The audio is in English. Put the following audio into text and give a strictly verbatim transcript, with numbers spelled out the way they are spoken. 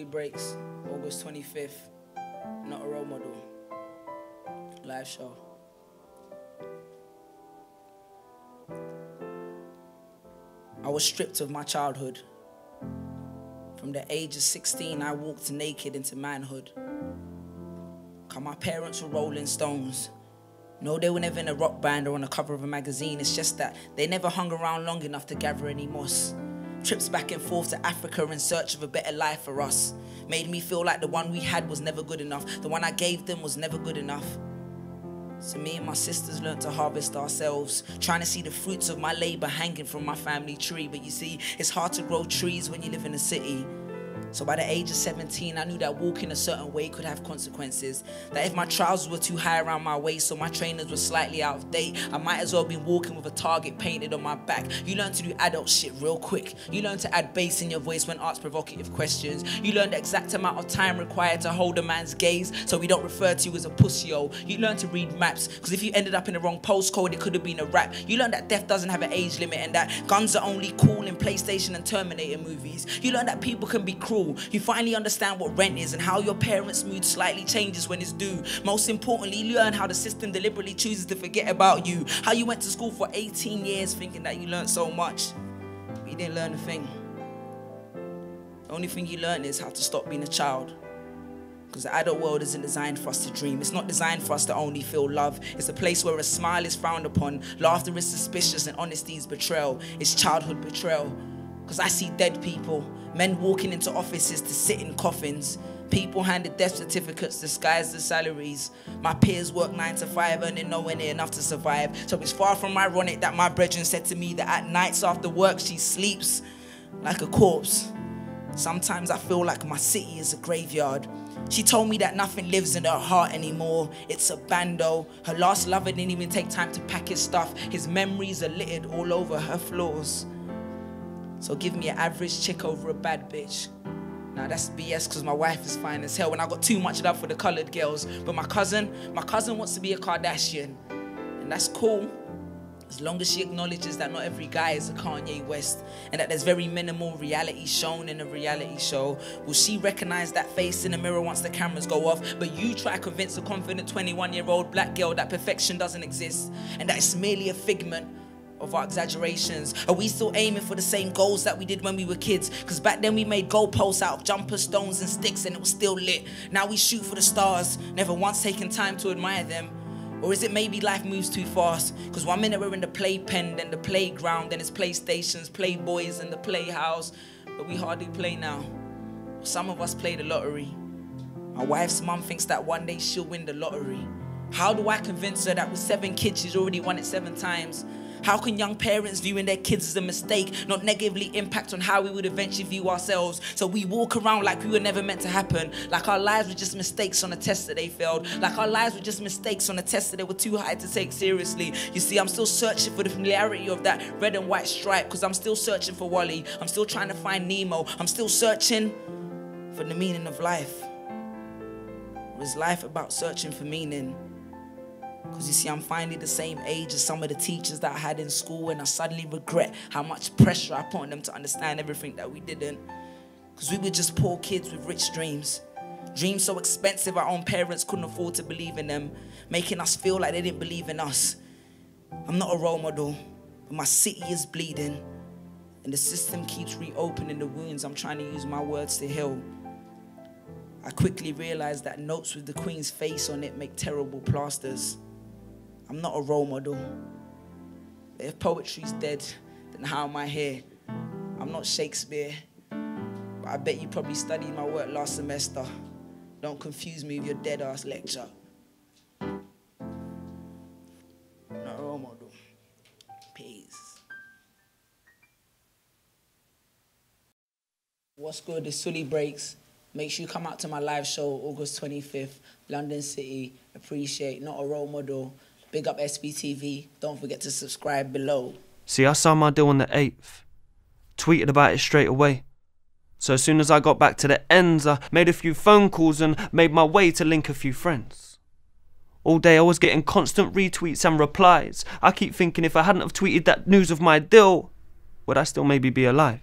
Suli Breaks, August twenty-fifth, Not a Role Model, live show. I was stripped of my childhood. From the age of sixteen, I walked naked into manhood. Cause my parents were Rolling Stones. No, they were never in a rock band or on the cover of a magazine. It's just that they never hung around long enough to gather any moss. Trips back and forth to Africa in search of a better life for us made me feel like the one we had was never good enough. The one I gave them was never good enough. So me and my sisters learned to harvest ourselves, trying to see the fruits of my labor hanging from my family tree. But you see, it's hard to grow trees when you live in a city. So by the age of seventeen, I knew that walking a certain way could have consequences. That if my trousers were too high around my waist or my trainers were slightly out of date, I might as well be walking with a target painted on my back. You learn to do adult shit real quick. You learn to add bass in your voice when asked provocative questions. You learn the exact amount of time required to hold a man's gaze so we don't refer to you as a pussy-o. You learn to read maps, because if you ended up in the wrong postcode, it could have been a rap. You learn that death doesn't have an age limit and that guns are only cool in PlayStation and Terminator movies. You learn that people can be cruel. You finally understand what rent is and how your parents' mood slightly changes when it's due. Most importantly, you learn how the system deliberately chooses to forget about you. How you went to school for eighteen years thinking that you learned so much, but you didn't learn a thing. The only thing you learn is how to stop being a child. Because the adult world isn't designed for us to dream. It's not designed for us to only feel love. It's a place where a smile is frowned upon, laughter is suspicious, and honesty is betrayal. It's childhood betrayal. Because I see dead people, men walking into offices to sit in coffins, people handed death certificates disguised as salaries. My peers work nine to five, earning nowhere near enough to survive. So it's far from ironic that my brethren said to me that at nights after work she sleeps like a corpse. Sometimes I feel like my city is a graveyard. She told me that nothing lives in her heart anymore. It's a bando. Her last lover didn't even take time to pack his stuff. His memories are littered all over her floors. So give me an average chick over a bad bitch. Nah, that's B S, because my wife is fine as hell, and I got too much love for the coloured girls. But my cousin, my cousin wants to be a Kardashian. And that's cool, as long as she acknowledges that not every guy is a Kanye West, and that there's very minimal reality shown in a reality show. Will she recognise that face in the mirror once the cameras go off? But you try to convince a confident twenty-one-year-old black girl that perfection doesn't exist, and that it's merely a figment of our exaggerations. Are we still aiming for the same goals that we did when we were kids? Because back then we made goalposts out of jumper stones and sticks, and it was still lit. Now we shoot for the stars, never once taking time to admire them. Or is it maybe life moves too fast? Because one minute we're in the playpen, then the playground, then it's PlayStations, Playboys, and the playhouse. But we hardly play now. Some of us play the lottery. My wife's mum thinks that one day she'll win the lottery. How do I convince her that with seven kids she's already won it seven times? How can young parents viewing their kids as a mistake not negatively impact on how we would eventually view ourselves? So we walk around like we were never meant to happen, like our lives were just mistakes on a test that they failed, like our lives were just mistakes on a test that they were too high to take seriously. You see, I'm still searching for the familiarity of that red and white stripe, because I'm still searching for Wally. I'm still trying to find Nemo. I'm still searching for the meaning of life. Or is life about searching for meaning? Because you see, I'm finally the same age as some of the teachers that I had in school, and I suddenly regret how much pressure I put on them to understand everything that we didn't. Because we were just poor kids with rich dreams. Dreams so expensive our own parents couldn't afford to believe in them, making us feel like they didn't believe in us. I'm not a role model, but my city is bleeding. And the system keeps reopening the wounds I'm trying to use my words to heal. I quickly realised that notes with the Queen's face on it make terrible plasters. I'm not a role model. But if poetry's dead, then how am I here? I'm not Shakespeare, but I bet you probably studied my work last semester. Don't confuse me with your dead-ass lecture. I'm not a role model. Peace. What's good? It's Suli Breaks. Make sure you come out to my live show, August twenty-fifth, London City. Appreciate, not a role model. Big up S B T V. Don't forget to subscribe below. See, I signed my deal on the eighth. Tweeted about it straight away. So as soon as I got back to the ends, I made a few phone calls and made my way to link a few friends. All day I was getting constant retweets and replies. I keep thinking if I hadn't have tweeted that news of my deal, would I still maybe be alive?